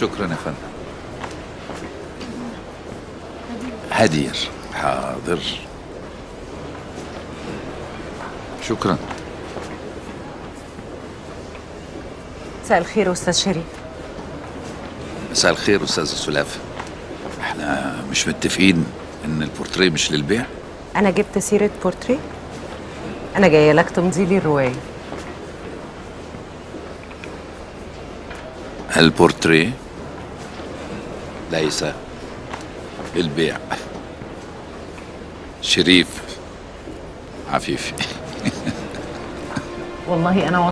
شكرا يا فندم. هدير. حاضر. شكرا. مساء الخير أستاذ شريف. مساء الخير أستاذة سلافة. احنا مش متفقين إن البورتريه مش للبيع؟ أنا جبت سيرة بورتريه؟ أنا جاية لك تمضي لي الرواية. البورتريه ليس للبيع. شريف عفيف. والله أنا